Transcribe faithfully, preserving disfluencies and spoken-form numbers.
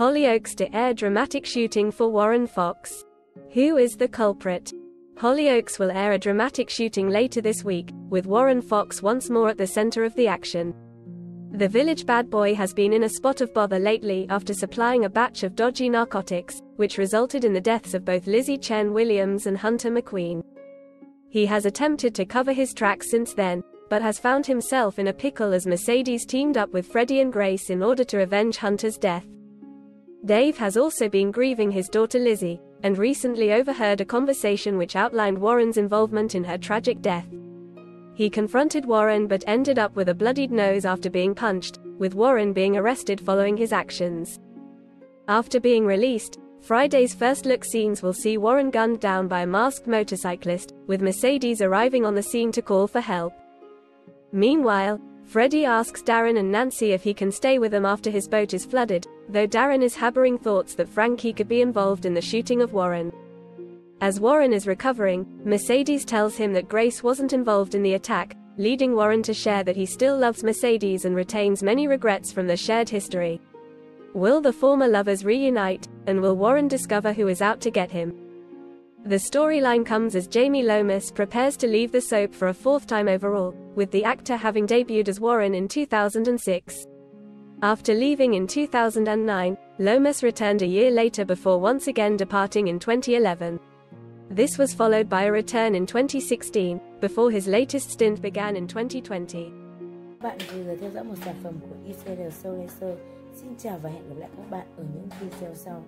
Hollyoaks to air dramatic shooting for Warren Fox. Who is the culprit? Hollyoaks will air a dramatic shooting later this week, with Warren Fox once more at the center of the action. The village bad boy has been in a spot of bother lately after supplying a batch of dodgy narcotics, which resulted in the deaths of both Lizzie Chen Williams and Hunter McQueen. He has attempted to cover his tracks since then, but has found himself in a pickle as Mercedes teamed up with Freddie and Grace in order to avenge Hunter's death. Dave has also been grieving his daughter Lizzie, and recently overheard a conversation which outlined Warren's involvement in her tragic death. He confronted Warren but ended up with a bloodied nose after being punched, with Warren being arrested following his actions. After being released, Friday's first look scenes will see Warren gunned down by a masked motorcyclist, with Mercedes arriving on the scene to call for help. Meanwhile, Freddie asks Darren and Nancy if he can stay with them after his boat is flooded, though Darren is harboring thoughts that Frankie could be involved in the shooting of Warren. As Warren is recovering, Mercedes tells him that Grace wasn't involved in the attack, leading Warren to share that he still loves Mercedes and retains many regrets from their shared history. Will the former lovers reunite, and will Warren discover who is out to get him? The storyline comes as Jamie Lomas prepares to leave the soap for a fourth time overall, with the actor having debuted as Warren in two thousand six. After leaving in two thousand nine, Lomas returned a year later before once again departing in twenty eleven. This was followed by a return in twenty sixteen, before his latest stint began in twenty twenty. Bạn vừa rồi theo dõi một sản phẩm của e xê lờ Show. Xin chào và hẹn gặp lại các bạn ở những video sau.